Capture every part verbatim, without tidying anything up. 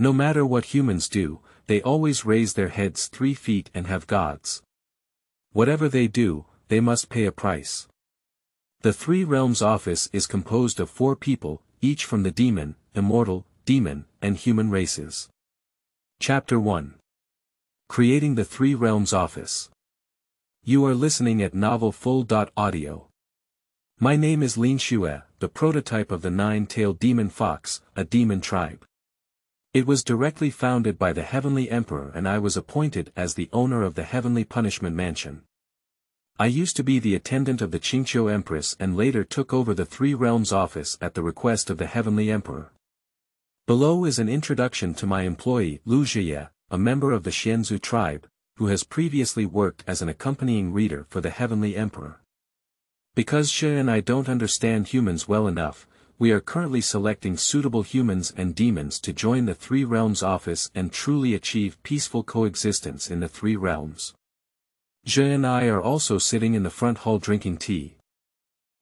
No matter what humans do, they always raise their heads three feet and have gods. Whatever they do, they must pay a price. The Three Realms Office is composed of four people, each from the demon, immortal, demon, and human races. Chapter one. Creating the Three Realms Office. You are listening at Novel Full Audio. My name is Lin Xue, the prototype of the nine-tailed demon fox, a demon tribe. It was directly founded by the Heavenly Emperor, and I was appointed as the owner of the Heavenly Punishment Mansion. I used to be the attendant of the Qingqiu Empress and later took over the Three Realms Office at the request of the Heavenly Emperor. Below is an introduction to my employee Lu Zhe Ye, a member of the Xianzu tribe, who has previously worked as an accompanying reader for the Heavenly Emperor. Because Xia and I don't understand humans well enough, we are currently selecting suitable humans and demons to join the Three Realms Office and truly achieve peaceful coexistence in the Three Realms. Xia and I are also sitting in the front hall drinking tea.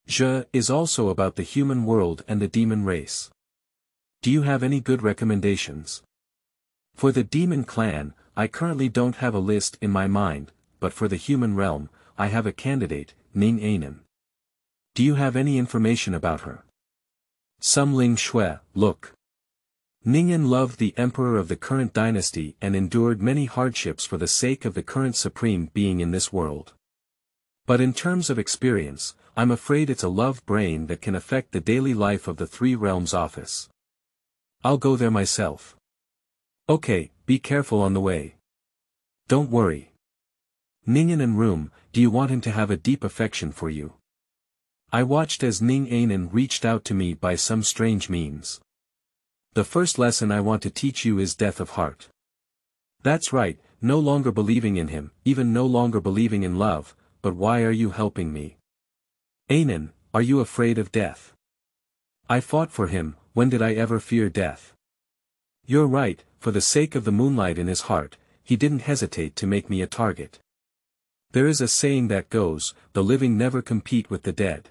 Xia is also about the human world and the demon race. Do you have any good recommendations? For the demon clan, I currently don't have a list in my mind, but for the human realm, I have a candidate, Ning An An. Do you have any information about her? Some Ling Xue, look. Ning An loved the emperor of the current dynasty and endured many hardships for the sake of the current supreme being in this world. But in terms of experience, I'm afraid it's a love brain that can affect the daily life of the Three Realms Office. I'll go there myself. Okay, be careful on the way. Don't worry. Ning An An room, do you want him to have a deep affection for you? I watched as Ning An An reached out to me by some strange means. The first lesson I want to teach you is death of heart. That's right, no longer believing in him, even no longer believing in love, but why are you helping me? An An, are you afraid of death? I fought for him, when did I ever fear death? You're right, for the sake of the moonlight in his heart, he didn't hesitate to make me a target. There is a saying that goes, the living never compete with the dead.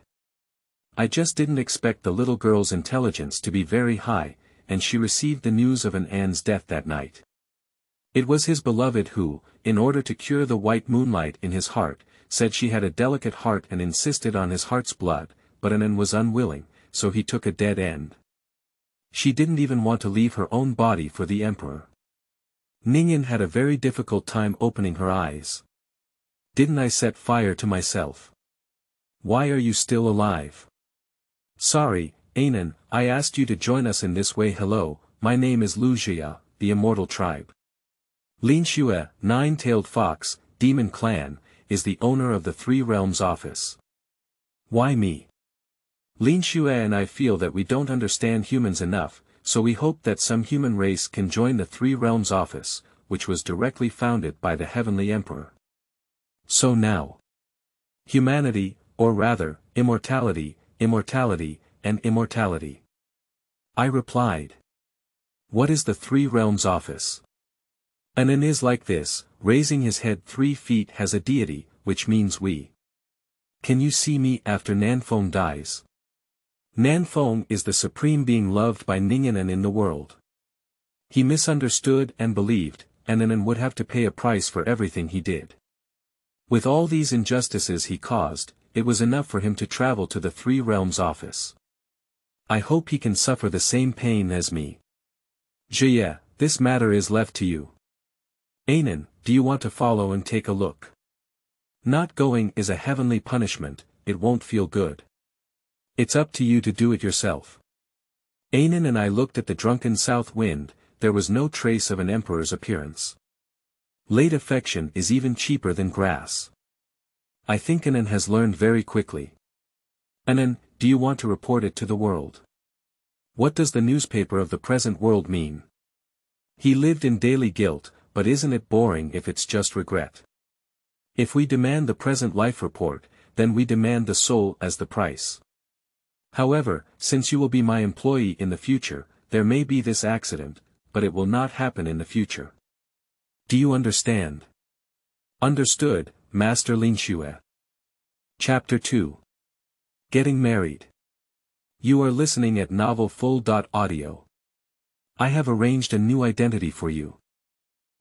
I just didn't expect the little girl's intelligence to be very high, and she received the news of An An's death that night. It was his beloved who, in order to cure the white moonlight in his heart, said she had a delicate heart and insisted on his heart's blood, but An An was unwilling, so he took a dead end. She didn't even want to leave her own body for the emperor. Ning An had a very difficult time opening her eyes. Didn't I set fire to myself? Why are you still alive? Sorry, An An, I asked you to join us in this way. Hello, my name is Lu Zhe, the immortal tribe. Lin Xue, nine-tailed fox, demon clan, is the owner of the Three Realms Office. Why me? Lin Xue and I feel that we don't understand humans enough, so we hope that some human race can join the Three Realms Office, which was directly founded by the Heavenly Emperor. So now, humanity, or rather, immortality, immortality, and immortality. I replied. What is the Three Realms Office? An An is like this, raising his head three feet has a deity, which means we. Can you see me after Nanfeng dies? Nanfeng is the supreme being loved by Ning An An in the world. He misunderstood and believed, and An An would have to pay a price for everything he did. With all these injustices he caused, it was enough for him to travel to the Three Realms Office. I hope he can suffer the same pain as me. Jie, this matter is left to you. An An, do you want to follow and take a look? Not going is a heavenly punishment, it won't feel good. It's up to you to do it yourself. An An and I looked at the drunken south wind, there was no trace of an emperor's appearance. Late affection is even cheaper than grass. I think An An has learned very quickly. An An, do you want to report it to the world? What does the newspaper of the present world mean? He lived in daily guilt, but isn't it boring if it's just regret? If we demand the present life report, then we demand the soul as the price. However, since you will be my employee in the future, there may be this accident, but it will not happen in the future. Do you understand? Understood, Master Lin Xue. Chapter two. Getting Married. You are listening at Novel Full Audio. I have arranged a new identity for you.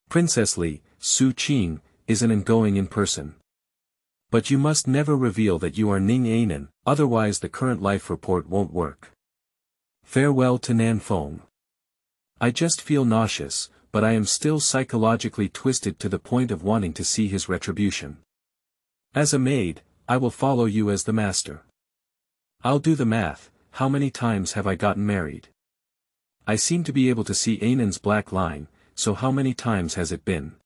Princess Li, Su Qing, is an ongoing in person. But you must never reveal that you are Ning An An, otherwise the current life report won't work. Farewell to Nanfeng. I just feel nauseous, but I am still psychologically twisted to the point of wanting to see his retribution. As a maid, I will follow you as the master. I'll do the math, how many times have I gotten married? I seem to be able to see Anan's black line, so how many times has it been?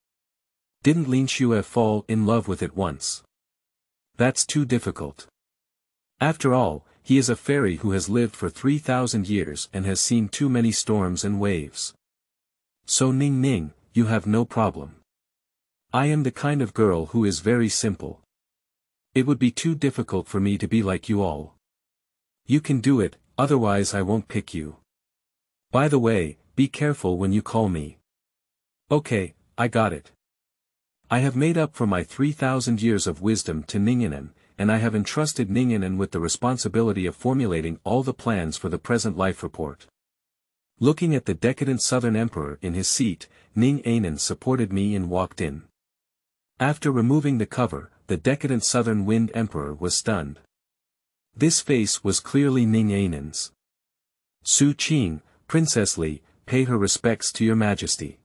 Didn't Lin Xue fall in love with it once? That's too difficult. After all, he is a fairy who has lived for three thousand years and has seen too many storms and waves. So Ning Ning, you have no problem. I am the kind of girl who is very simple. It would be too difficult for me to be like you all. You can do it, otherwise I won't pick you. By the way, be careful when you call me. Okay, I got it. I have made up for my three thousand years of wisdom to Ning An An, and I have entrusted Ning An An with the responsibility of formulating all the plans for the present life report. Looking at the decadent Southern Emperor in his seat, Ning An An supported me and walked in. After removing the cover, the decadent Southern Wind Emperor was stunned. This face was clearly Ning An An's. Su Qing, Princess Li, pay her respects to your majesty.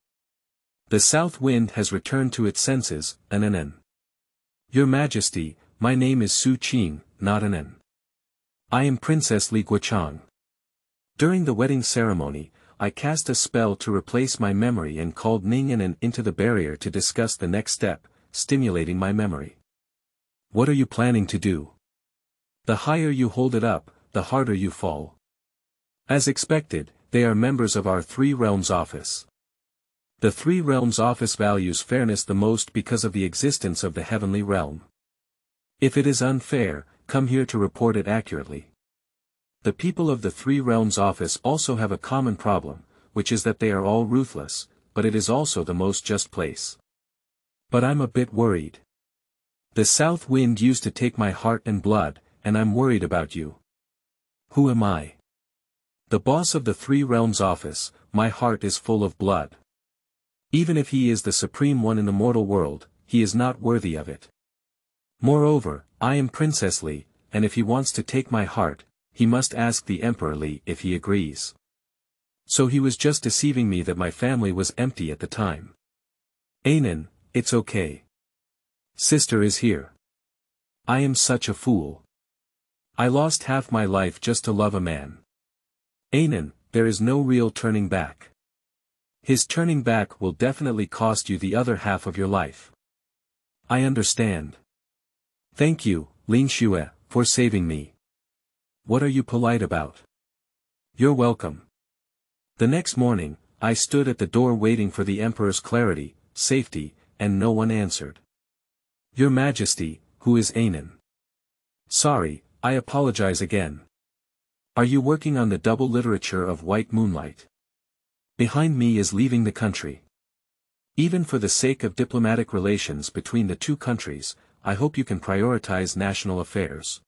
The South Wind has returned to its senses, An An An. Your majesty, my name is Su Qing, not An An. I am Princess Li Guochang. During the wedding ceremony, I cast a spell to replace my memory and called Ning An An into the barrier to discuss the next step, stimulating my memory. What are you planning to do? The higher you hold it up, the harder you fall. As expected, they are members of our Three Realms Office. The Three Realms Office values fairness the most because of the existence of the Heavenly Realm. If it is unfair, come here to report it accurately. The people of the Three Realms Office also have a common problem, which is that they are all ruthless, but it is also the most just place. But I'm a bit worried. The South Wind used to take my heart and blood, and I'm worried about you. Who am I? The boss of the Three Realms Office, my heart is full of blood. Even if he is the supreme one in the mortal world, he is not worthy of it. Moreover, I am Princess Li, and if he wants to take my heart, he must ask the Emperor Li if he agrees. So he was just deceiving me that my family was empty at the time. An An, it's okay. Sister is here. I am such a fool. I lost half my life just to love a man. An An, there is no real turning back. His turning back will definitely cost you the other half of your life. I understand. Thank you, Lin Xue, for saving me. What are you polite about? You're welcome. The next morning, I stood at the door waiting for the Emperor's clarity, safety, and no one answered. Your Majesty, who is An An? Sorry, I apologize again. Are you working on the double literature of White Moonlight? Behind me is leaving the country. Even for the sake of diplomatic relations between the two countries, I hope you can prioritize national affairs.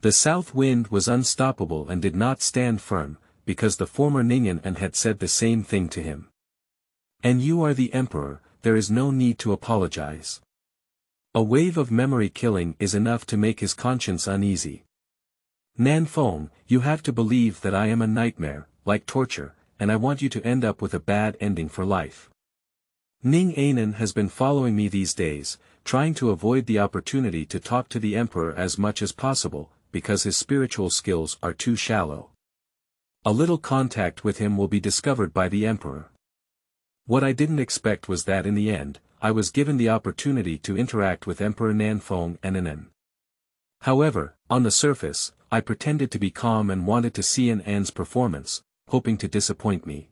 The South Wind was unstoppable and did not stand firm, because the former Ning An An had said the same thing to him. And you are the Emperor, there is no need to apologize. A wave of memory killing is enough to make his conscience uneasy. Nanfeng, you have to believe that I am a nightmare, like torture, and I want you to end up with a bad ending for life. Ning An An has been following me these days, trying to avoid the opportunity to talk to the Emperor as much as possible, because his spiritual skills are too shallow. A little contact with him will be discovered by the Emperor. What I didn't expect was that in the end, I was given the opportunity to interact with Emperor Nanfeng and An An. However, on the surface, I pretended to be calm and wanted to see An An's performance, hoping to disappoint me.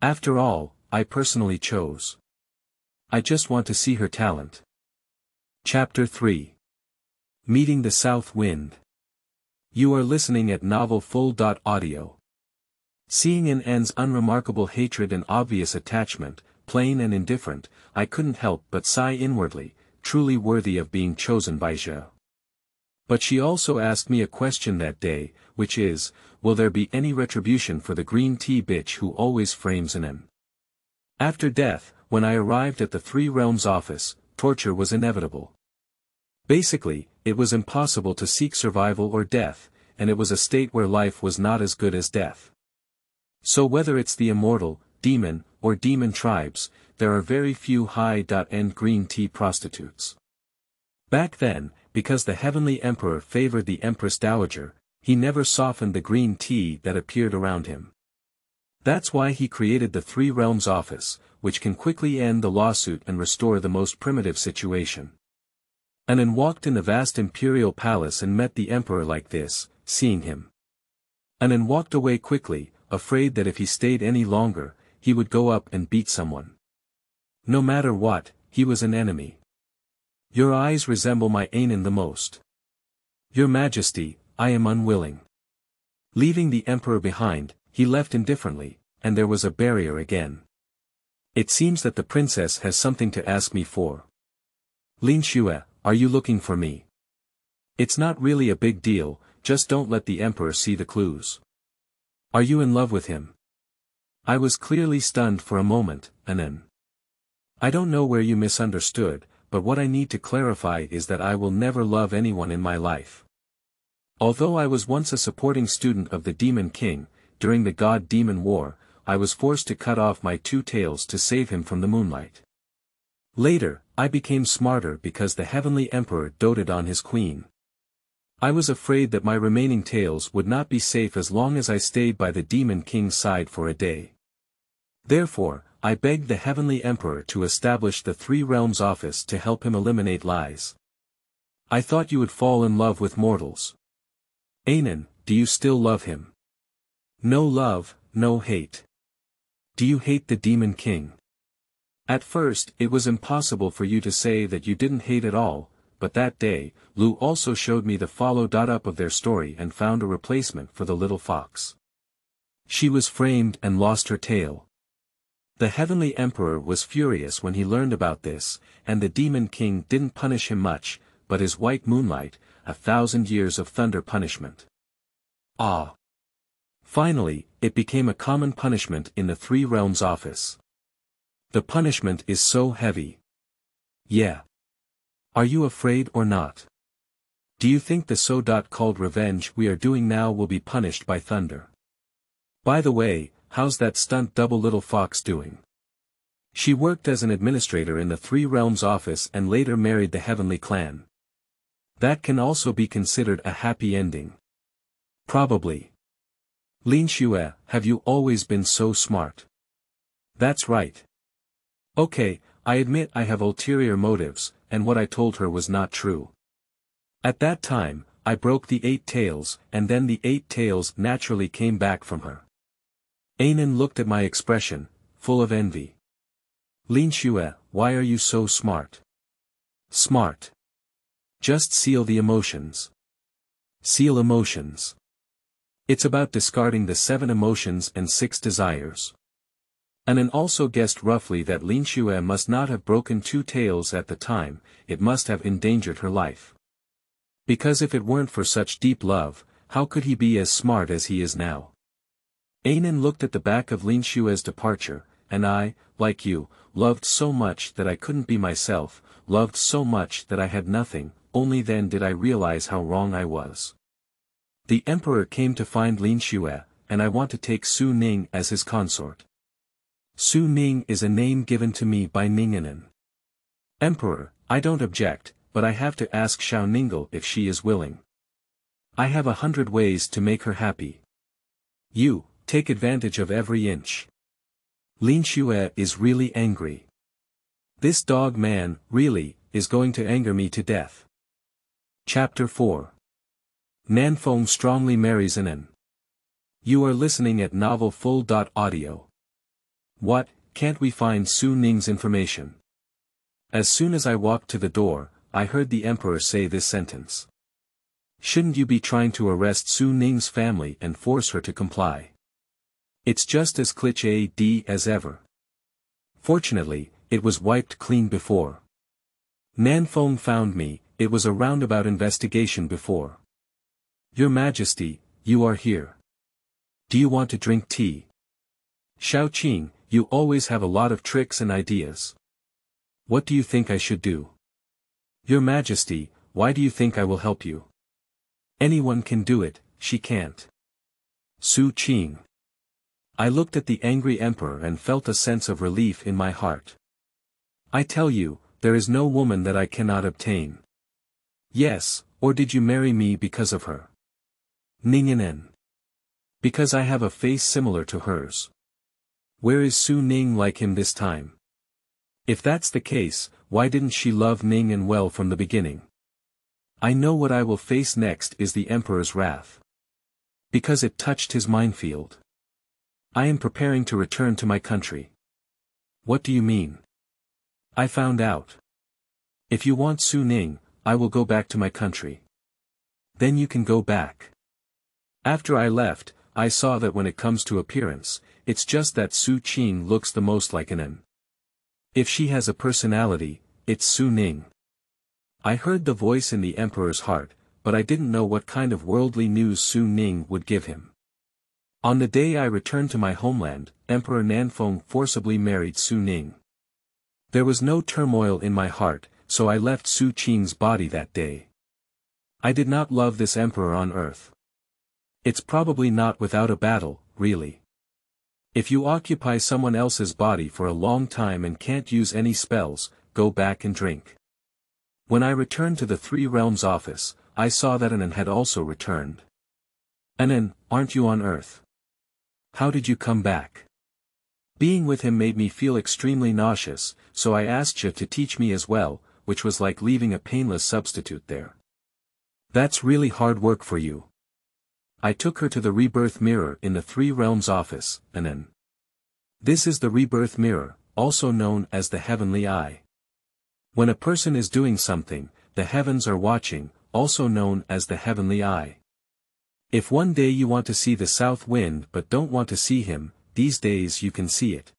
After all, I personally chose. I just want to see her talent. Chapter three. Meeting the South Wind. You are listening at Novel Full Audio. Seeing An An's unremarkable hatred and obvious attachment, plain and indifferent, I couldn't help but sigh inwardly, truly worthy of being chosen by Zhe. But she also asked me a question that day, which is, will there be any retribution for the green tea bitch who always frames an M? After death, when I arrived at the Three Realms office, torture was inevitable. Basically, it was impossible to seek survival or death, and it was a state where life was not as good as death. So whether it's the immortal, demon, or demon tribes, there are very few high-end green tea prostitutes. Back then, because the Heavenly Emperor favored the Empress Dowager, he never softened the green tea that appeared around him. That's why he created the Three Realms Office, which can quickly end the lawsuit and restore the most primitive situation. An An walked in the vast imperial palace and met the emperor like this, seeing him. An An walked away quickly, afraid that if he stayed any longer, he would go up and beat someone. No matter what, he was an enemy. Your eyes resemble my Anan the most. Your Majesty, I am unwilling. Leaving the emperor behind, he left indifferently, and there was a barrier again. It seems that the princess has something to ask me for. Lin Xue, are you looking for me? It's not really a big deal, just don't let the emperor see the clues. Are you in love with him? I was clearly stunned for a moment, An An. I don't know where you misunderstood, but what I need to clarify is that I will never love anyone in my life. Although I was once a supporting student of the Demon King, during the God-Demon War, I was forced to cut off my two tails to save him from the moonlight. Later, I became smarter because the Heavenly Emperor doted on his queen. I was afraid that my remaining tails would not be safe as long as I stayed by the Demon King's side for a day. Therefore, I begged the Heavenly Emperor to establish the Three Realms office to help him eliminate lies. I thought you would fall in love with mortals. Anan, do you still love him? No love, no hate. Do you hate the Demon King? At first it was impossible for you to say that you didn't hate at all, but that day, Lu also showed me the follow-up of their story and found a replacement for the little fox. She was framed and lost her tail. The Heavenly Emperor was furious when he learned about this, and the Demon King didn't punish him much, but his white moonlight, a thousand years of thunder punishment. Ah! Finally, it became a common punishment in the Three Realms office. The punishment is so heavy. Yeah. Are you afraid or not? Do you think the so-called revenge we are doing now will be punished by thunder? By the way, how's that stunt double little fox doing? She worked as an administrator in the Three Realms office and later married the Heavenly Clan. That can also be considered a happy ending. Probably. Lin Xue, have you always been so smart? That's right. Okay, I admit I have ulterior motives, and what I told her was not true. At that time, I broke the eight tails, and then the eight tails naturally came back from her. Anan looked at my expression, full of envy. Lin Xue, why are you so smart? Smart. Just seal the emotions. Seal emotions. It's about discarding the seven emotions and six desires. An An also guessed roughly that Lin Xue must not have broken two tails at the time, it must have endangered her life. Because if it weren't for such deep love, how could he be as smart as he is now? Anan looked at the back of Lin Xue's departure, and I, like you, loved so much that I couldn't be myself, loved so much that I had nothing, only then did I realize how wrong I was. The emperor came to find Lin Xue, and I want to take Su Ning as his consort. Su Ning is a name given to me by Ning An An. Emperor, I don't object, but I have to ask Xiao Ningle if she is willing. I have a hundred ways to make her happy. You, take advantage of every inch. Lin Xue is really angry. This dog man, really, is going to anger me to death. Chapter four. Nanfeng strongly marries An An. You are listening at Novel Full Audio. What, can't we find Su Ning's information? As soon as I walked to the door, I heard the emperor say this sentence. Shouldn't you be trying to arrest Su Ning's family and force her to comply? It's just as cliched as ever. Fortunately, it was wiped clean before. Nanfeng found me, it was a roundabout investigation before. Your Majesty, you are here. Do you want to drink tea? Xiao Qing, you always have a lot of tricks and ideas. What do you think I should do? Your Majesty, why do you think I will help you? Anyone can do it, she can't. Su Qing. I looked at the angry emperor and felt a sense of relief in my heart. I tell you, there is no woman that I cannot obtain. Yes, or did you marry me because of her? Ning An An. Because I have a face similar to hers. Where is Su Ning like him this time? If that's the case, why didn't she love Ning An well from the beginning? I know what I will face next is the Emperor's wrath. Because it touched his minefield. I am preparing to return to my country. What do you mean? I found out. If you want Su Ning, I will go back to my country. Then you can go back. After I left, I saw that when it comes to appearance, it's just that Su Qing looks the most like an An. If she has a personality, it's Su Ning. I heard the voice in the emperor's heart, but I didn't know what kind of worldly news Su Ning would give him. On the day I returned to my homeland, Emperor Nanfeng forcibly married Su Ning. There was no turmoil in my heart, so I left Su Qing's body that day. I did not love this emperor on earth. It's probably not without a battle, really. If you occupy someone else's body for a long time and can't use any spells, go back and drink. When I returned to the Three Realms office, I saw that An An had also returned. An An, aren't you on earth? How did you come back? Being with him made me feel extremely nauseous, so I asked Xia to teach me as well, which was like leaving a painless substitute there. That's really hard work for you. I took her to the Rebirth Mirror in the Three Realms office, An An. This is the Rebirth Mirror, also known as the Heavenly Eye. When a person is doing something, the heavens are watching, also known as the Heavenly Eye. If one day you want to see the south wind but don't want to see him, these days you can see it.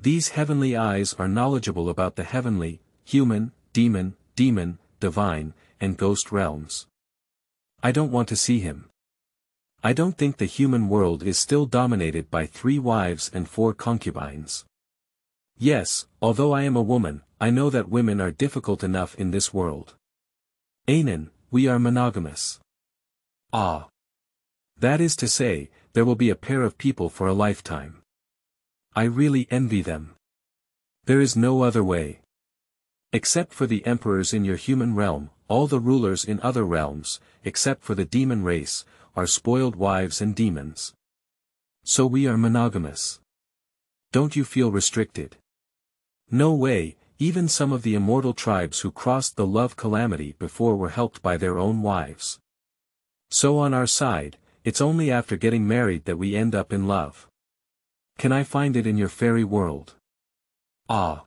These Heavenly Eyes are knowledgeable about the heavenly, human, demon, demon, divine, and ghost realms. I don't want to see him. I don't think the human world is still dominated by three wives and four concubines. Yes, although I am a woman, I know that women are difficult enough in this world. An An, we are monogamous. Ah. That is to say, there will be a pair of people for a lifetime. I really envy them. There is no other way. Except for the emperors in your human realm, all the rulers in other realms, except for the demon race, are spoiled wives and demons. So we are monogamous. Don't you feel restricted? No way, even some of the immortal tribes who crossed the love calamity before were helped by their own wives. So on our side, it's only after getting married that we end up in love. Can I find it in your fairy world? Ah.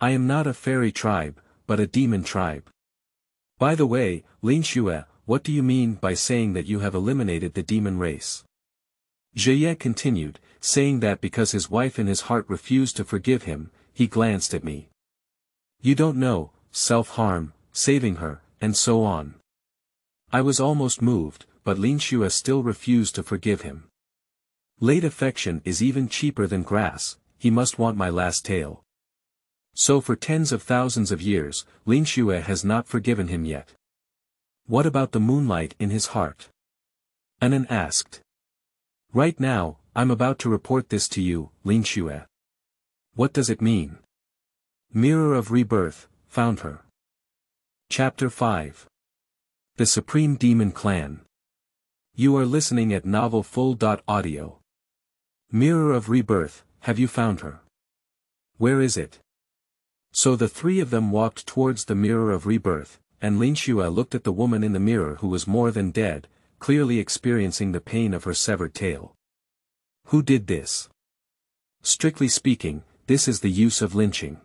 I am not a fairy tribe, but a demon tribe. By the way, Lingshua, what do you mean by saying that you have eliminated the demon race? Zhe Ye continued, saying that because his wife in his heart refused to forgive him, he glanced at me. You don't know, self-harm, saving her, and so on. I was almost moved, but Lingshua still refused to forgive him. Late affection is even cheaper than grass, he must want my last tale. So for tens of thousands of years, Lingshua has not forgiven him yet. What about the moonlight in his heart? An An asked. Right now, I'm about to report this to you, Lingshua. What does it mean? Mirror of Rebirth, found her. Chapter five. The Supreme Demon Clan. You are listening at Novel Full Audio. Mirror of Rebirth, have you found her? Where is it? So the three of them walked towards the Mirror of Rebirth, and Lingshua looked at the woman in the mirror who was more than dead, clearly experiencing the pain of her severed tail. Who did this? Strictly speaking, this is the use of lynching.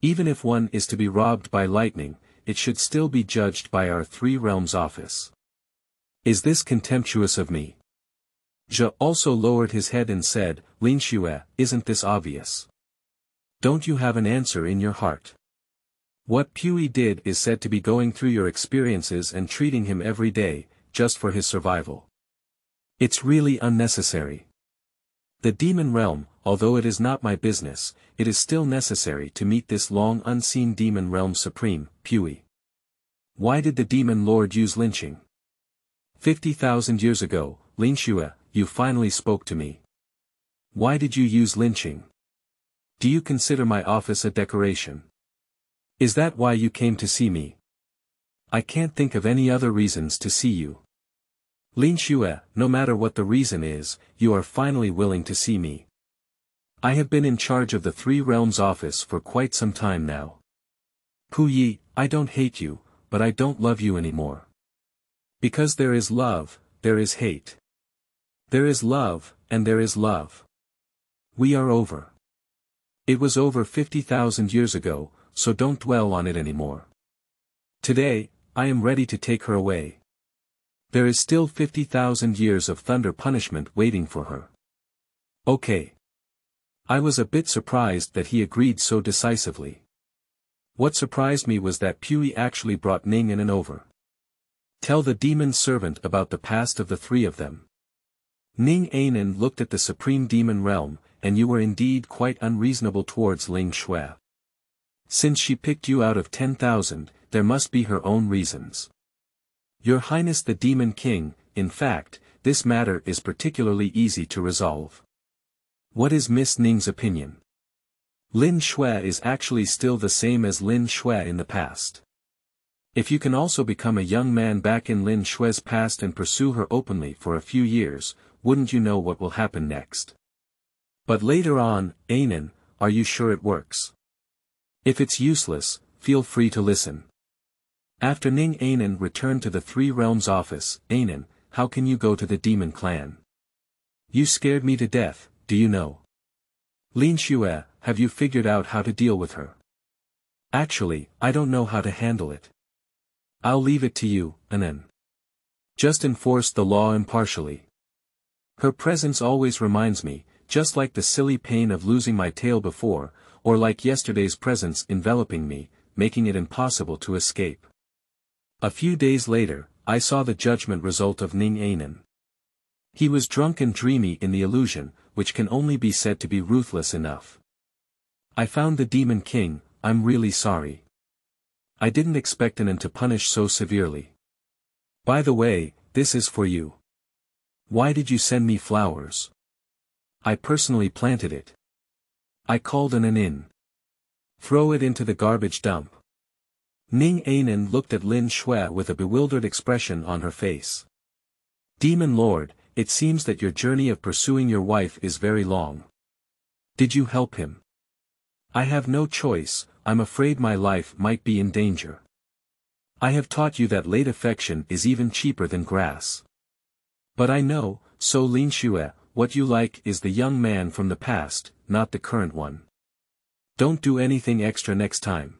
Even if one is to be robbed by lightning, it should still be judged by our Three Realms office. Is this contemptuous of me? Zhe also lowered his head and said, Lingshua, isn't this obvious? Don't you have an answer in your heart? What Puyi did is said to be going through your experiences and treating him every day, just for his survival. It's really unnecessary. The demon realm, although it is not my business, it is still necessary to meet this long unseen demon realm supreme, Puyi. Why did the demon lord use lynching? fifty thousand years ago, Lingshua, you finally spoke to me. Why did you use lynching? Do you consider my office a decoration? Is that why you came to see me? I can't think of any other reasons to see you. Lingshua, no matter what the reason is, you are finally willing to see me. I have been in charge of the Three Realms office for quite some time now. Puyi, I don't hate you, but I don't love you anymore. Because there is love, there is hate. There is love, and there is love. We are over. It was over fifty thousand years ago, so don't dwell on it anymore. Today, I am ready to take her away. There is still fifty thousand years of thunder punishment waiting for her. Okay. I was a bit surprised that he agreed so decisively. What surprised me was that Puyi actually brought Ning An An over. Tell the demon servant about the past of the three of them. Ning An An looked at the supreme demon realm, and you were indeed quite unreasonable towards Ling Shui. Since she picked you out of ten thousand, there must be her own reasons. Your Highness the Demon King, in fact, this matter is particularly easy to resolve. What is Miss Ning's opinion? Lin Xue is actually still the same as Lin Xue in the past. If you can also become a young man back in Lin Xue's past and pursue her openly for a few years, wouldn't you know what will happen next? But later on, An An, are you sure it works? If it's useless, feel free to listen. After Ning An An returned to the Three Realms office, An An, how can you go to the demon clan? You scared me to death, do you know? Lin Xue, have you figured out how to deal with her? Actually, I don't know how to handle it. I'll leave it to you, An An. Just enforce the law impartially. Her presence always reminds me, just like the silly pain of losing my tail before, or like yesterday's presence enveloping me, making it impossible to escape. A few days later, I saw the judgment result of Ning An An. He was drunk and dreamy in the illusion, which can only be said to be ruthless enough. I found the Demon King, I'm really sorry. I didn't expect An An to punish so severely. By the way, this is for you. Why did you send me flowers? I personally planted it. I called An An in. Throw it into the garbage dump. Ning An An looked at Lin Xue with a bewildered expression on her face. Demon Lord, it seems that your journey of pursuing your wife is very long. Did you help him? I have no choice, I'm afraid my life might be in danger. I have taught you that late affection is even cheaper than grass. But I know, so Lin Xue, what you like is the young man from the past, not the current one. Don't do anything extra next time.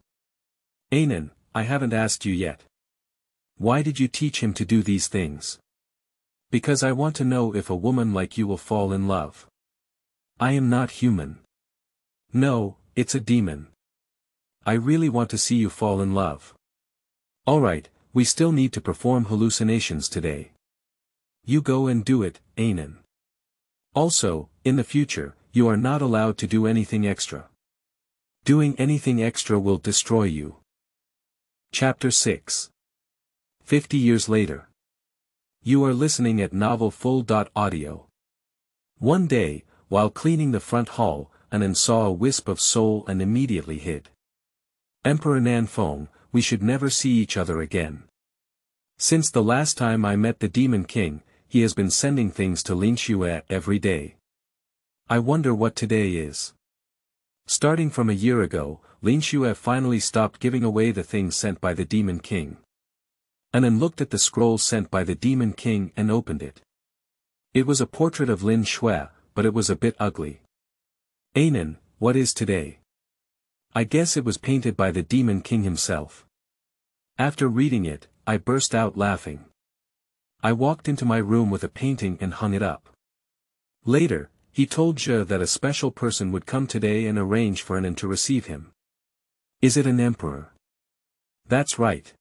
An An, I haven't asked you yet. Why did you teach him to do these things? Because I want to know if a woman like you will fall in love. I am not human. No, it's a demon. I really want to see you fall in love. Alright, we still need to perform hallucinations today. You go and do it, An An. Also, in the future, you are not allowed to do anything extra. Doing anything extra will destroy you. Chapter six. Fifty years later. You are listening at Novel Full Audio. One day, while cleaning the front hall, An An saw a wisp of soul and immediately hid. Emperor Nanfeng, we should never see each other again. Since the last time I met the Demon King, he has been sending things to Lingshua every day. I wonder what today is. Starting from a year ago, Lingshua finally stopped giving away the things sent by the Demon King. An An looked at the scroll sent by the Demon King and opened it. It was a portrait of Lin Xue, but it was a bit ugly. An An, what is today? I guess it was painted by the Demon King himself. After reading it, I burst out laughing. I walked into my room with a painting and hung it up. Later, he told Zhe that a special person would come today and arrange for An An to receive him. Is it an emperor? That's right.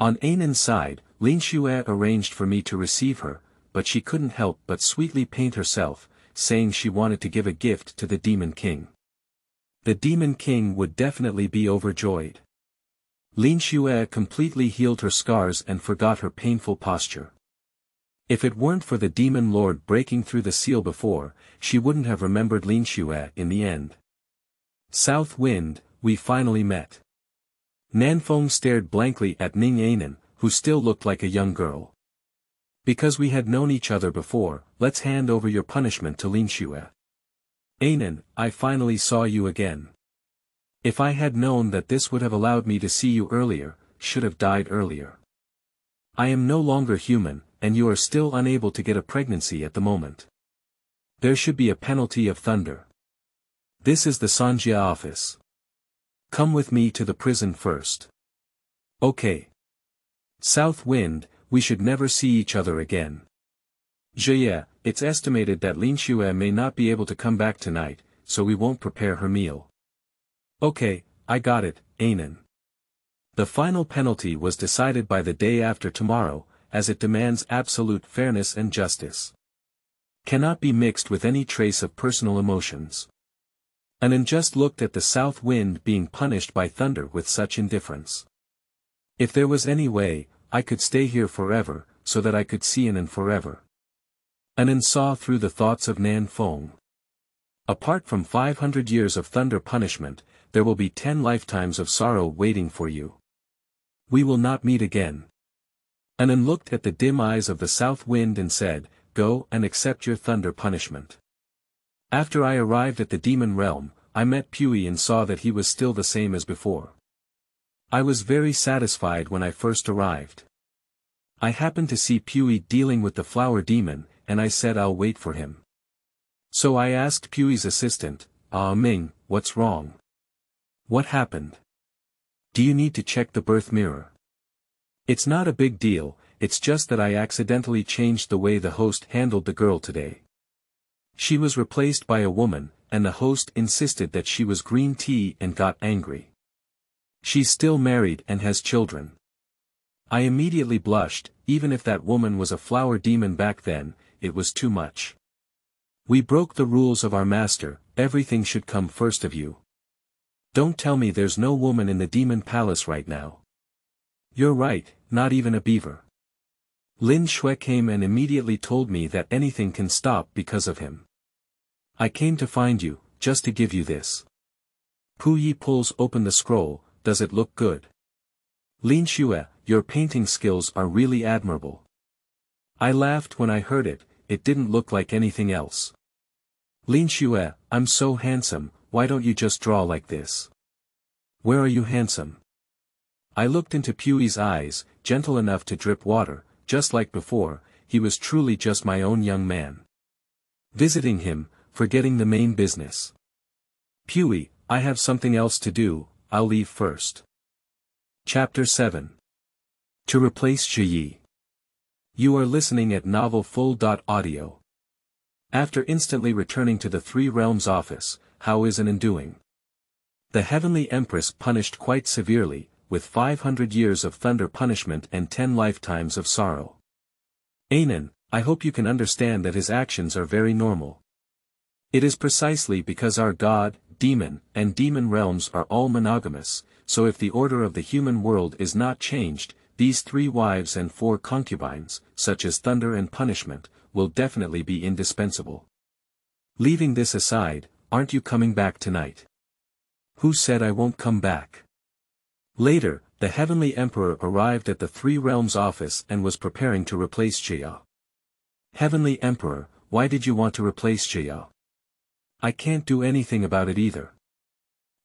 On An An's side, Lin Xue arranged for me to receive her, but she couldn't help but sweetly paint herself, saying she wanted to give a gift to the Demon King. The Demon King would definitely be overjoyed. Lin Xue completely healed her scars and forgot her painful posture. If it weren't for the Demon Lord breaking through the seal before, she wouldn't have remembered Lin Xue in the end. South Wind, we finally met. Nanfeng stared blankly at Ning An An, who still looked like a young girl. Because we had known each other before, let's hand over your punishment to Lin Xue. An An, I finally saw you again. If I had known that this would have allowed me to see you earlier, should have died earlier. I am no longer human, and you are still unable to get a pregnancy at the moment. There should be a penalty of thunder. This is the Sanjia office. Come with me to the prison first. Okay. South Wind, we should never see each other again. Zhe Ye, it's estimated that Lin Xue may not be able to come back tonight, so we won't prepare her meal. Okay, I got it, An An. The final penalty was decided by the day after tomorrow, as it demands absolute fairness and justice. Cannot be mixed with any trace of personal emotions. An An just looked at the south wind being punished by thunder with such indifference. If there was any way, I could stay here forever, so that I could see An An forever. An An saw through the thoughts of Nanfeng. Apart from five hundred years of thunder punishment, there will be ten lifetimes of sorrow waiting for you. We will not meet again. An An looked at the dim eyes of the south wind and said, go and accept your thunder punishment. After I arrived at the demon realm, I met Puyi and saw that he was still the same as before. I was very satisfied when I first arrived. I happened to see Puyi dealing with the flower demon, and I said I'll wait for him. So I asked Puyi's assistant, Ah Ming, what's wrong? What happened? Do you need to check the birth mirror? It's not a big deal, it's just that I accidentally changed the way the host handled the girl today. She was replaced by a woman, and the host insisted that she was green tea and got angry. She's still married and has children. I immediately blushed, even if that woman was a flower demon back then, it was too much. We broke the rules of our master, everything should come first of you. Don't tell me there's no woman in the demon palace right now. You're right, not even a beaver. Lin Xue came and immediately told me that anything can stop because of him. I came to find you, just to give you this. Puyi pulls open the scroll, does it look good? Lin Xue, your painting skills are really admirable. I laughed when I heard it, it didn't look like anything else. Lin Xue, I'm so handsome, why don't you just draw like this? Where are you handsome? I looked into Puyi's eyes, gentle enough to drip water, just like before, he was truly just my own young man. Visiting him, forgetting the main business. Puyi, I have something else to do, I'll leave first. Chapter seven. To replace Xia Yi. You are listening at Novel Full Audio. After instantly returning to the Three Realms office, how is An An doing? The Heavenly Empress punished quite severely, with five hundred years of thunder punishment and ten lifetimes of sorrow. An An, I hope you can understand that his actions are very normal. It is precisely because our God, Demon, and Demon realms are all monogamous, so if the order of the human world is not changed, these three wives and four concubines, such as thunder and punishment, will definitely be indispensable. Leaving this aside, aren't you coming back tonight? Who said I won't come back? Later, the Heavenly Emperor arrived at the Three Realms office and was preparing to replace Xia. Heavenly Emperor, why did you want to replace Xia? I can't do anything about it either.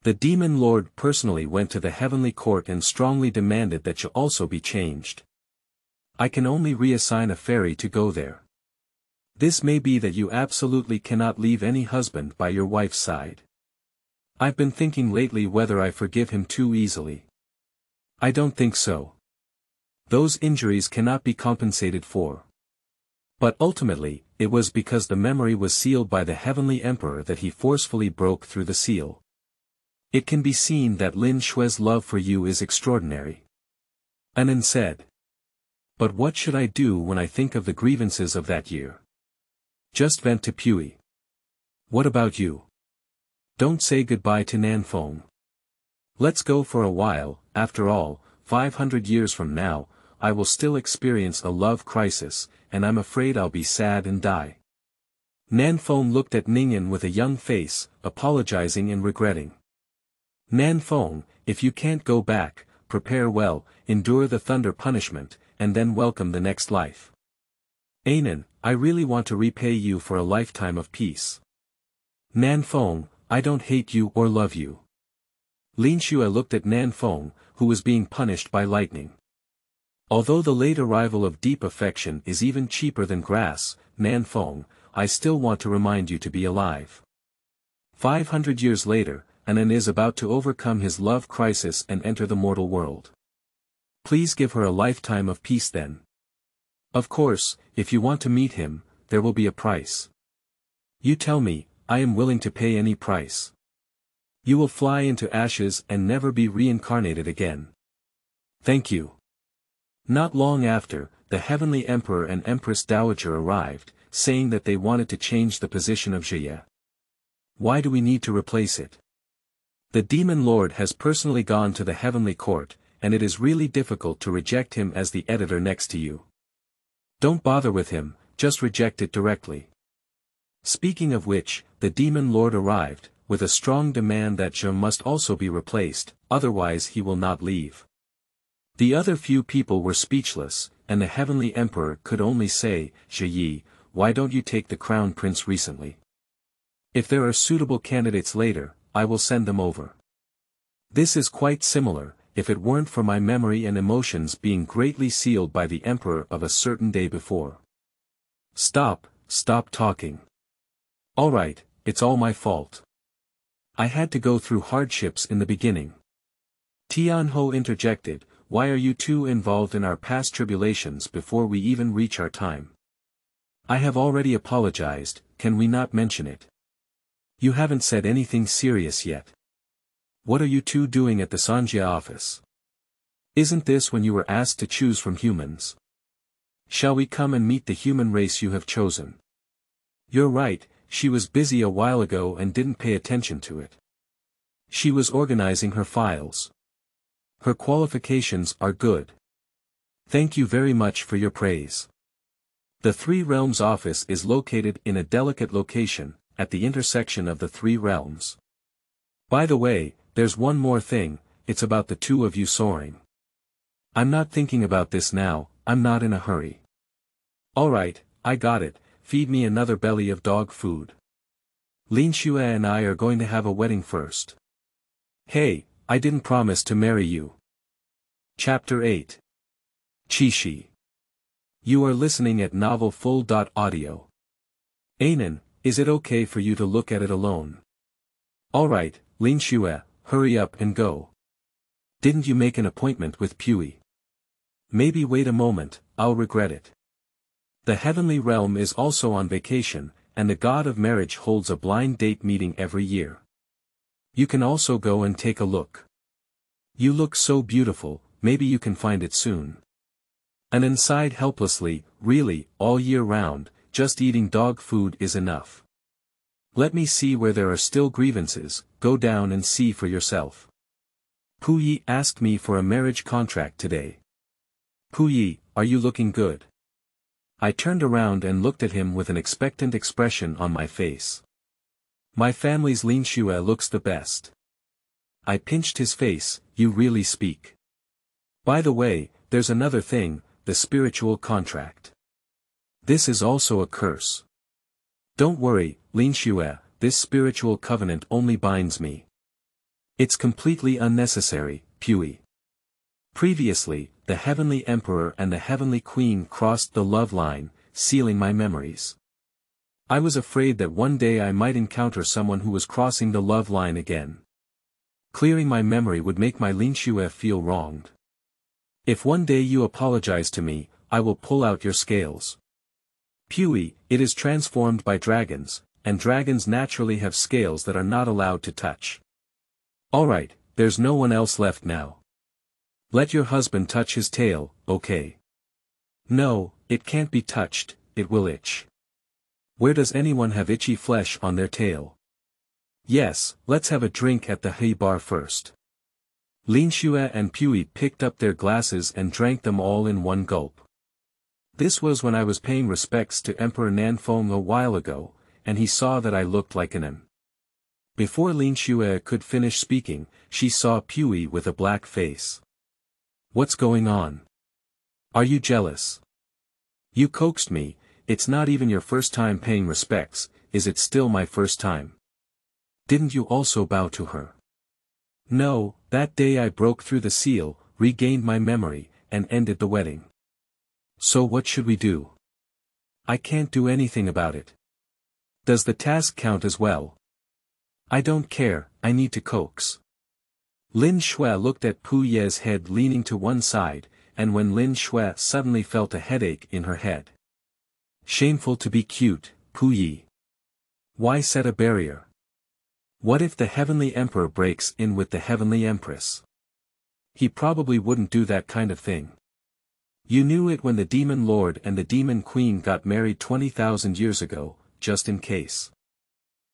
The Demon Lord personally went to the Heavenly Court and strongly demanded that Xia also be changed. I can only reassign a fairy to go there. This may be that you absolutely cannot leave any husband by your wife's side. I've been thinking lately whether I forgive him too easily. I don't think so. Those injuries cannot be compensated for. But ultimately, it was because the memory was sealed by the Heavenly Emperor that he forcefully broke through the seal. It can be seen that Lin Xue's love for you is extraordinary. An An said. But what should I do when I think of the grievances of that year? Just vent to Puyi. What about you? Don't say goodbye to Nanfeng. Let's go for a while. After all, five hundred years from now, I will still experience a love crisis, and I'm afraid I'll be sad and die. Nanfeng looked at Ning An with a young face, apologizing and regretting. Nanfeng, if you can't go back, prepare well, endure the thunder punishment, and then welcome the next life. Anan, I really want to repay you for a lifetime of peace. Nanfeng, I don't hate you or love you. Lingshua looked at Nanfeng, who was being punished by lightning. Although the late arrival of deep affection is even cheaper than grass, Nanfeng, I still want to remind you to be alive. Five hundred years later, An An is about to overcome his love crisis and enter the mortal world. Please give her a lifetime of peace then. Of course, if you want to meet him, there will be a price. You tell me, I am willing to pay any price. You will fly into ashes and never be reincarnated again. Thank you. Not long after, the Heavenly Emperor and Empress Dowager arrived, saying that they wanted to change the position of Zhe Ye. Why do we need to replace it? The Demon Lord has personally gone to the Heavenly Court, and it is really difficult to reject him as the editor next to you. Don't bother with him, just reject it directly. Speaking of which, the Demon Lord arrived, with a strong demand that Zhe must also be replaced, otherwise he will not leave. The other few people were speechless, and the Heavenly Emperor could only say, Xia Yi, why don't you take the Crown Prince recently? If there are suitable candidates later, I will send them over. This is quite similar, if it weren't for my memory and emotions being greatly sealed by the emperor of a certain day before. Stop, stop talking. Alright, it's all my fault. I had to go through hardships in the beginning. Tianho interjected, why are you too involved in our past tribulations before we even reach our time? I have already apologized, can we not mention it? You haven't said anything serious yet. What are you two doing at the Sanjia office? Isn't this when you were asked to choose from humans? Shall we come and meet the human race you have chosen? You're right, she was busy a while ago and didn't pay attention to it. She was organizing her files. Her qualifications are good. Thank you very much for your praise. The Three Realms office is located in a delicate location, at the intersection of the three realms. By the way, there's one more thing, it's about the two of you soaring. I'm not thinking about this now, I'm not in a hurry. Alright, I got it, feed me another belly of dog food. Lin Xue and I are going to have a wedding first. Hey, I didn't promise to marry you. Chapter eight. Qixi. You are listening at Novel Full Audio. Anan, is it okay for you to look at it alone? Alright, Lin Xue, hurry up and go. Didn't you make an appointment with Puyi? Maybe wait a moment, I'll regret it. The Heavenly Realm is also on vacation, and the God of Marriage holds a blind date meeting every year. You can also go and take a look. You look so beautiful, maybe you can find it soon. And An An sighed helplessly, really, all year round, just eating dog food is enough. Let me see where there are still grievances, go down and see for yourself. Puyi asked me for a marriage contract today. Puyi, are you looking good? I turned around and looked at him with an expectant expression on my face. My family's Lin Xue looks the best. I pinched his face, you really speak. By the way, there's another thing, the spiritual contract. This is also a curse. Don't worry, Lin Xue, this spiritual covenant only binds me. It's completely unnecessary, Puyi. Previously, the Heavenly Emperor and the Heavenly Queen crossed the love line, sealing my memories. I was afraid that one day I might encounter someone who was crossing the love line again. Clearing my memory would make my Lin Xue feel wronged. If one day you apologize to me, I will pull out your scales. Puyi, it is transformed by dragons, and dragons naturally have scales that are not allowed to touch. Alright, there's no one else left now. Let your husband touch his tail, okay? No, it can't be touched, it will itch. Where does anyone have itchy flesh on their tail? Yes, let's have a drink at the He bar first. Lin Xue and Puyi picked up their glasses and drank them all in one gulp. This was when I was paying respects to Emperor Nanfeng a while ago, and he saw that I looked like an M. Before Lin Xue could finish speaking, she saw Puyi with a black face. What's going on? Are you jealous? You coaxed me, it's not even your first time paying respects, is it still my first time? Didn't you also bow to her? No, that day I broke through the seal, regained my memory, and ended the wedding. So what should we do? I can't do anything about it. Does the task count as well? I don't care, I need to coax. Lin Xue looked at Puye's head leaning to one side, and when Lin Xue suddenly felt a headache in her head. Shameful to be cute, Puyi. Why set a barrier? What if the Heavenly Emperor breaks in with the Heavenly Empress? He probably wouldn't do that kind of thing. You knew it when the Demon Lord and the Demon Queen got married twenty thousand years ago, just in case.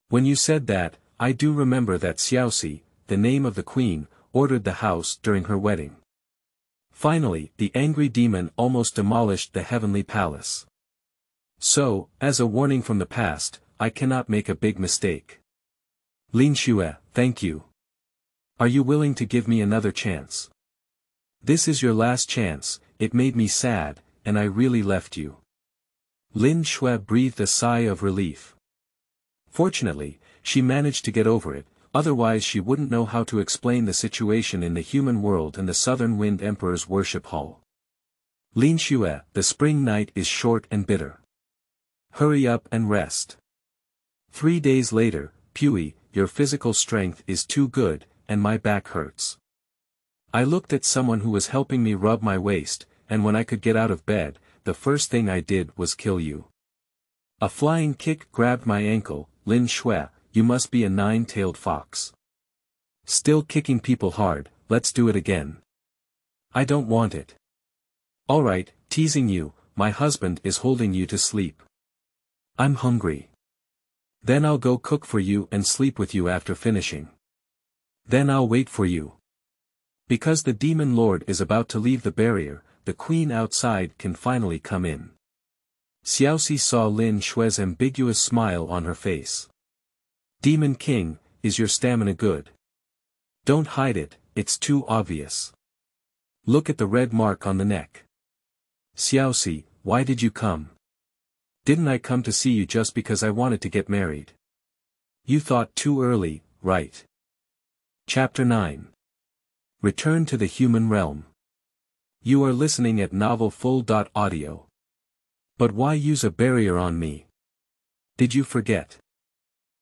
When you said that, I do remember that Xiao Si, the name of the Queen, ordered the house during her wedding. Finally, the angry demon almost demolished the Heavenly Palace. So, as a warning from the past, I cannot make a big mistake. Lin Xue, thank you. Are you willing to give me another chance? This is your last chance, it made me sad, and I really left you. Lin Xue breathed a sigh of relief. Fortunately, she managed to get over it, otherwise she wouldn't know how to explain the situation in the human world and the Southern Wind Emperor's worship hall. Lin Xue, the spring night is short and bitter. Hurry up and rest. Three days later, Puyi, your physical strength is too good, and my back hurts. I looked at someone who was helping me rub my waist, and when I could get out of bed, the first thing I did was kill you. A flying kick grabbed my ankle. Lin Xue, you must be a nine-tailed fox. Still kicking people hard, let's do it again. I don't want it. Alright, teasing you, my husband is holding you to sleep. I'm hungry. Then I'll go cook for you and sleep with you after finishing. Then I'll wait for you. Because the Demon Lord is about to leave the barrier, the Queen outside can finally come in. Xiao Si saw Lin Xue's ambiguous smile on her face. Demon King, is your stamina good? Don't hide it, it's too obvious. Look at the red mark on the neck. Xiao Si, why did you come? Didn't I come to see you just because I wanted to get married? You thought too early, right? Chapter nine. Return to the Human Realm. You are listening at Novel Full Audio. But why use a barrier on me? Did you forget?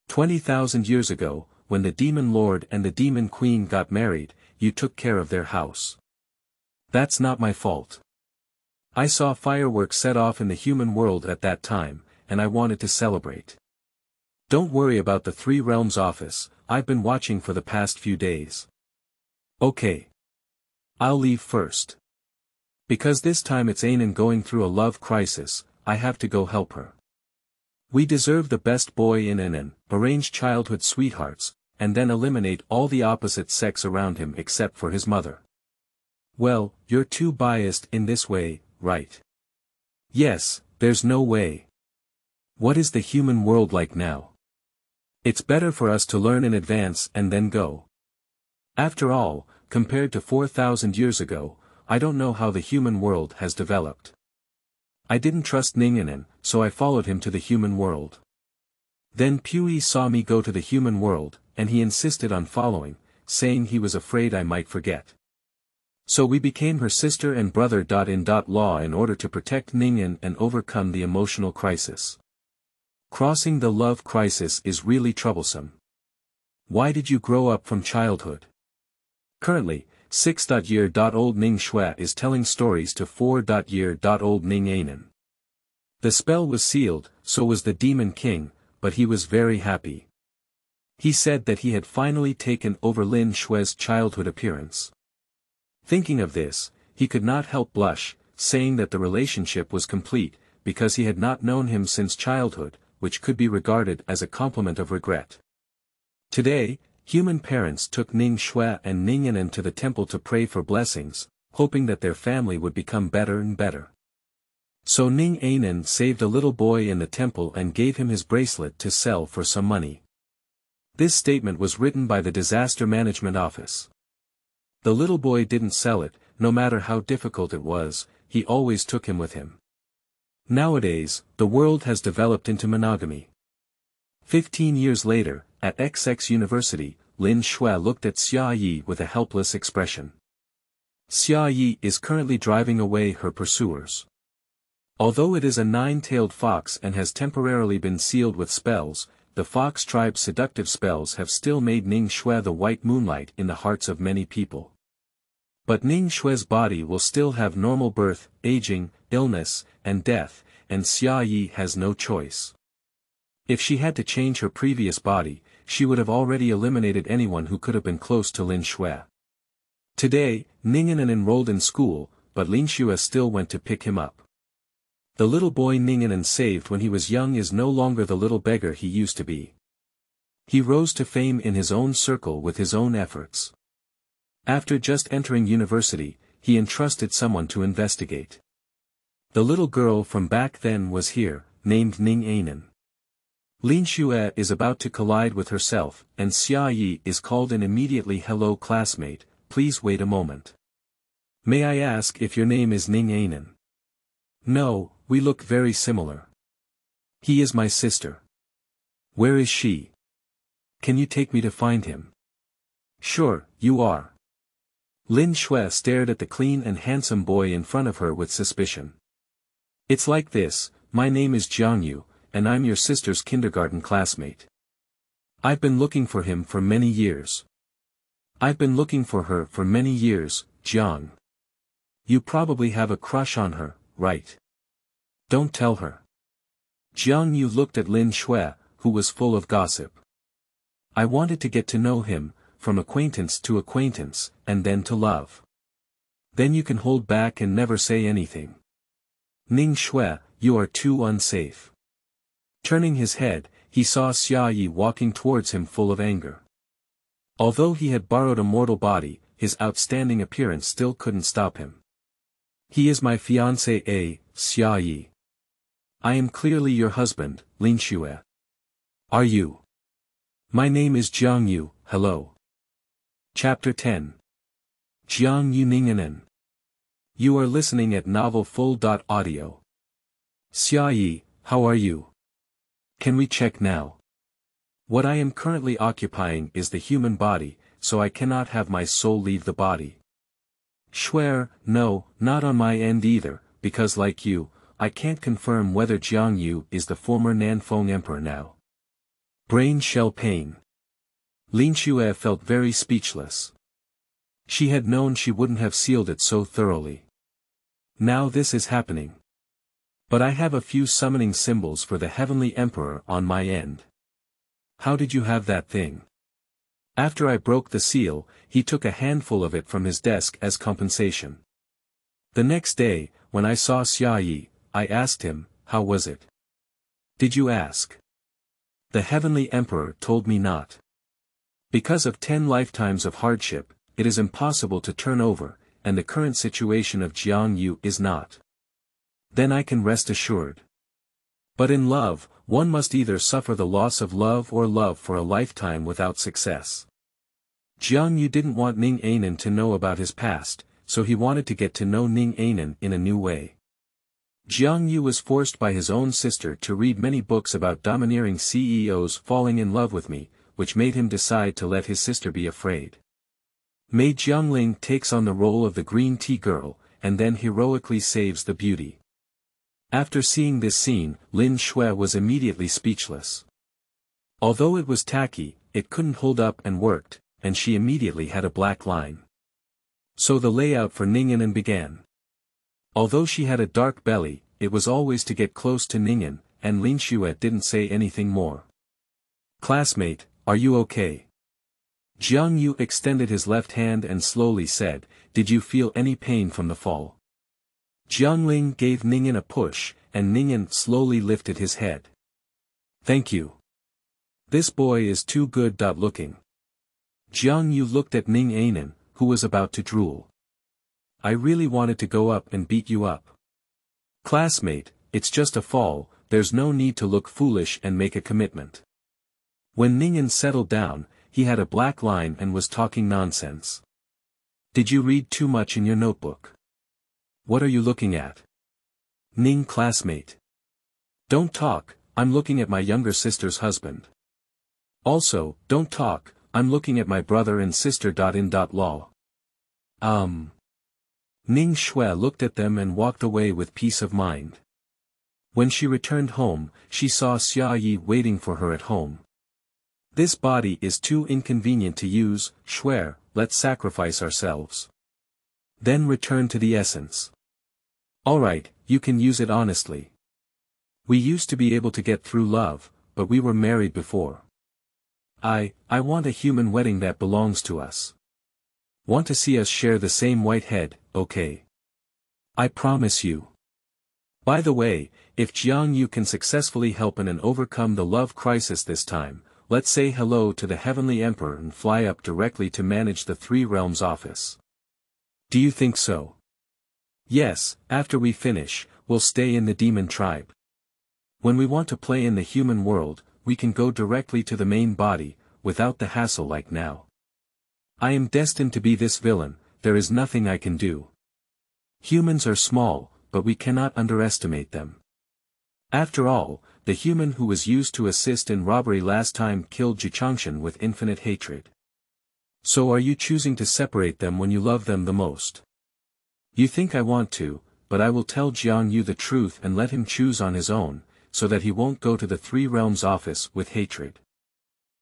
twenty thousand years ago, when the Demon Lord and the Demon Queen got married, you took care of their house. That's not my fault. I saw fireworks set off in the human world at that time, and I wanted to celebrate. Don't worry about the Three Realms Office, I've been watching for the past few days. Okay. I'll leave first. Because this time it's Anan going through a love crisis, I have to go help her. We deserve the best boy in Anan, arrange childhood sweethearts, and then eliminate all the opposite sex around him except for his mother. Well, you're too biased in this way, right? Yes, there's no way. What is the human world like now? It's better for us to learn in advance and then go. After all, compared to four thousand years ago, I don't know how the human world has developed. I didn't trust Ning An An, so I followed him to the human world. Then Puyi saw me go to the human world, and he insisted on following, saying he was afraid I might forget. So we became her sister and brother. In law in order to protect Ning An and overcome the emotional crisis. Crossing the love crisis is really troublesome. Why did you grow up from childhood? Currently, six-year-old Ning Shui is telling stories to four-year-old Ning An An. The spell was sealed, so was the Demon King, but he was very happy. He said that he had finally taken over Lin Shui's childhood appearance. Thinking of this, he could not help blush, saying that the relationship was complete, because he had not known him since childhood, which could be regarded as a compliment of regret. Today, human parents took Ning Shui and Ning An An to the temple to pray for blessings, hoping that their family would become better and better. So Ning An An saved a little boy in the temple and gave him his bracelet to sell for some money. This statement was written by the Disaster Management Office. The little boy didn't sell it, no matter how difficult it was, he always took him with him. Nowadays, the world has developed into monogamy. Fifteen years later, at X X University, Lin Xue looked at Xia Yi with a helpless expression. Xia Yi is currently driving away her pursuers. Although it is a nine-tailed fox and has temporarily been sealed with spells, the fox tribe's seductive spells have still made Ning Shui the white moonlight in the hearts of many people. But Ning Shui's body will still have normal birth, aging, illness, and death, and Xia Yi has no choice. If she had to change her previous body, she would have already eliminated anyone who could have been close to Lin Xue. Today, Ning An An enrolled in school, but Lingshua still went to pick him up. The little boy Ning An An saved when he was young is no longer the little beggar he used to be. He rose to fame in his own circle with his own efforts. After just entering university, he entrusted someone to investigate. The little girl from back then was here, named Ning An An. Lin Xue is about to collide with herself, and Xia Yi is called in immediately. Hello classmate, please wait a moment. May I ask if your name is Ning An An? No, we look very similar. He is my sister. Where is she? Can you take me to find him? Sure, you are. Lin Xue stared at the clean and handsome boy in front of her with suspicion. It's like this, my name is Jiang Yu, and I'm your sister's kindergarten classmate. I've been looking for him for many years. I've been looking for her for many years, Jiang. You probably have a crush on her, right? Don't tell her. Jiang Yu looked at Lin Xue, who was full of gossip. I wanted to get to know him, from acquaintance to acquaintance, and then to love. Then you can hold back and never say anything. Ning Xue, you are too unsafe. Turning his head, he saw Xia Yi walking towards him full of anger. Although he had borrowed a mortal body, his outstanding appearance still couldn't stop him. He is my fiancée, eh, Xia Yi. I am clearly your husband, Lin Xue. Are you? My name is Jiang Yu, hello. Chapter ten. Jiang Yu Ning An An. You are listening at Novel Full Audio. Xia Yi, how are you? Can we check now? What I am currently occupying is the human body, so I cannot have my soul leave the body. Swear, no, not on my end either, because like you, I can't confirm whether Jiang Yu is the former Nanfeng Emperor now. Brain shell pain. Lin Xue felt very speechless. She had known she wouldn't have sealed it so thoroughly. Now this is happening. But I have a few summoning symbols for the Heavenly Emperor on my end. How did you have that thing? After I broke the seal, he took a handful of it from his desk as compensation. The next day, when I saw Xia Yi, I asked him, how was it? Did you ask? The Heavenly Emperor told me not. Because of ten lifetimes of hardship, it is impossible to turn over, and the current situation of Jiang Yu is not. Then I can rest assured. But in love, one must either suffer the loss of love or love for a lifetime without success. Jiang Yu didn't want Ning An An to know about his past, so he wanted to get to know Ning An An in a new way. Jiang Yu was forced by his own sister to read many books about domineering C E Os falling in love with me, which made him decide to let his sister be afraid. Mei Jiangling takes on the role of the green tea girl, and then heroically saves the beauty. After seeing this scene, Lin Xue was immediately speechless. Although it was tacky, it couldn't hold up and worked, and she immediately had a black line. So the layout for Ning An An began. Although she had a dark belly, it was always to get close to Ning An, and Lin Xue didn't say anything more. Classmate, are you okay? Jiang Yu extended his left hand and slowly said, did you feel any pain from the fall? Jiang Ling gave Ning An a push, and Ning An slowly lifted his head. Thank you. This boy is too good. Looking. Jiang Yu looked at Ning An, who was about to drool. I really wanted to go up and beat you up. Classmate, it's just a fall, there's no need to look foolish and make a commitment. When Ning An settled down, he had a black line and was talking nonsense. Did you read too much in your notebook? What are you looking at? Ning, classmate. Don't talk, I'm looking at my younger sister's husband. Also, don't talk, I'm looking at my brother and sister. In law. Um. Ning Shui looked at them and walked away with peace of mind. When she returned home, she saw Xia Yi waiting for her at home. This body is too inconvenient to use, Shui, let's sacrifice ourselves. Then return to the essence. Alright, you can use it honestly. We used to be able to get through love, but we were married before. I, I want a human wedding that belongs to us. Want to see us share the same white head, okay? I promise you. By the way, if Jiang Yu can successfully help and overcome the love crisis this time, let's say hello to the Heavenly Emperor and fly up directly to manage the Three Realms office. Do you think so? Yes, after we finish, we'll stay in the demon tribe. When we want to play in the human world, we can go directly to the main body, without the hassle like now. I am destined to be this villain, there is nothing I can do. Humans are small, but we cannot underestimate them. After all, the human who was used to assist in robbery last time killed Jichangshan with infinite hatred. So are you choosing to separate them when you love them the most? You think I want to, but I will tell Jiang Yu the truth and let him choose on his own, so that he won't go to the Three Realms office with hatred.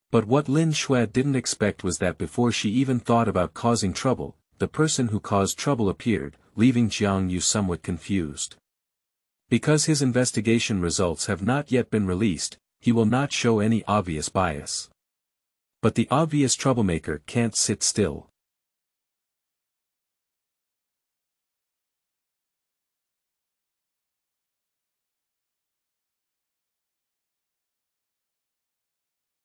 But what Lin Xue didn't expect was that before she even thought about causing trouble, the person who caused trouble appeared, leaving Jiang Yu somewhat confused. Because his investigation results have not yet been released, he will not show any obvious bias. But the obvious troublemaker can't sit still.